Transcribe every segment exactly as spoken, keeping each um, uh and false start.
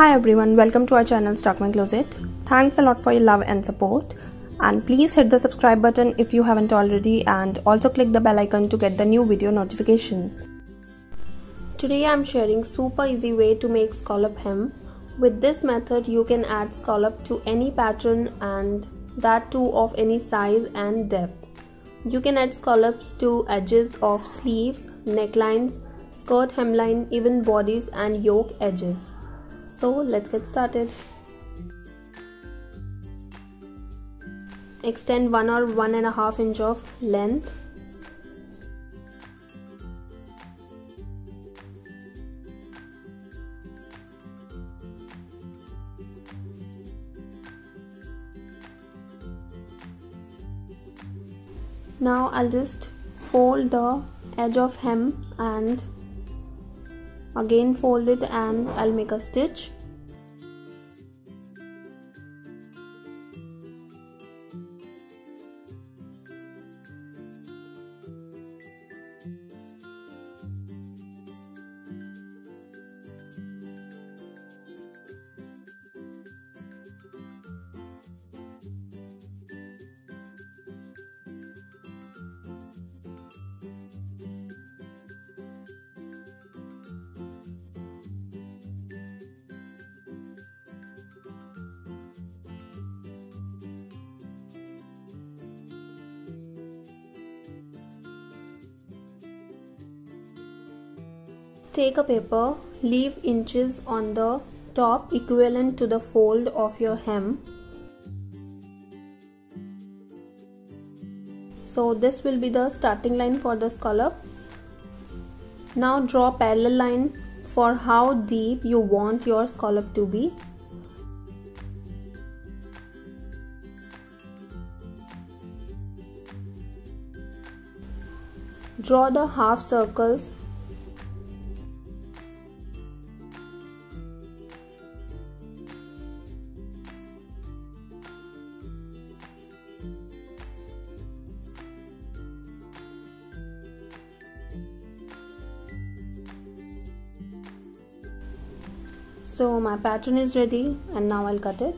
Hi everyone, welcome to our channel Stalk my Closet. Thanks a lot for your love and support, and please hit the subscribe button if you haven't already, and also click the bell icon to get the new video notification. Today I'm sharing super easy way to make scallop hem. With this method you can add scallop to any pattern, and that too of any size and depth. You can add scallops to edges of sleeves, necklines, skirt, hemline, even bodies and yoke edges. So let's get started. Extend one or one and a half inch of length. Now I'll just fold the edge of hem and again fold it, and I'll make a stitch. Take a paper, leave inches on the top equivalent to the fold of your hem. So this will be the starting line for the scallop. Now draw parallel line for how deep you want your scallop to be. Draw the half circles. So my pattern is ready, and now I'll cut it.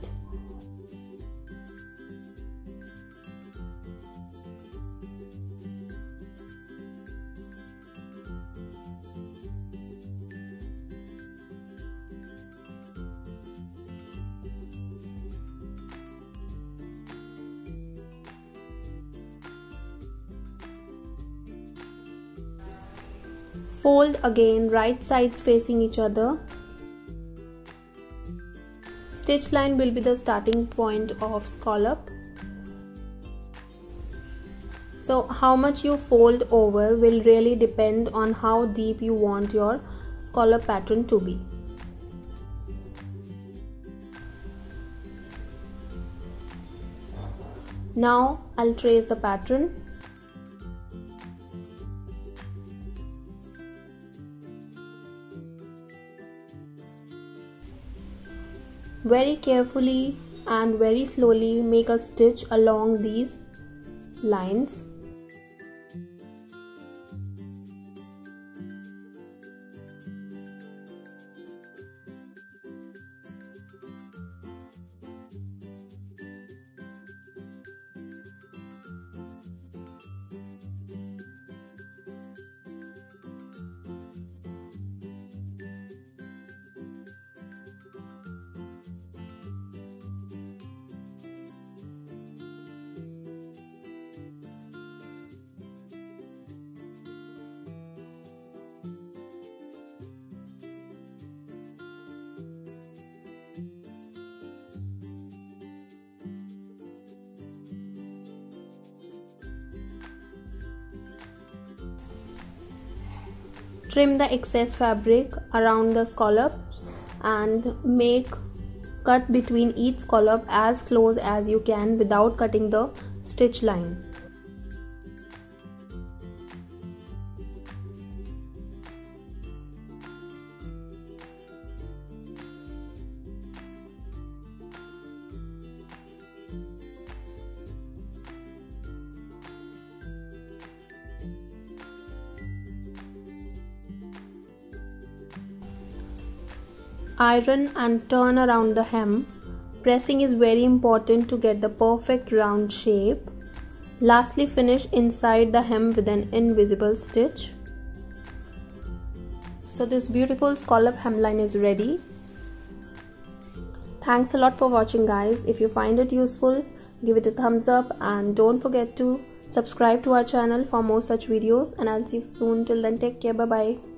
Fold again, right sides facing each other. Stitch line will be the starting point of scallop. So how much you fold over will really depend on how deep you want your scallop pattern to be. Now I'll trace the pattern. Very carefully and very slowly make a stitch along these lines. Trim the excess fabric around the scallop and make cut between each scallop as close as you can without cutting the stitch line. Iron and turn around the hem. Pressing is very important to get the perfect round shape. Lastly, finish inside the hem with an invisible stitch. So this beautiful scallop hemline is ready. Thanks a lot for watching, guys. If you find it useful, give it a thumbs up and don't forget to subscribe to our channel for more such videos, and I'll see you soon. Till then, take care, bye bye.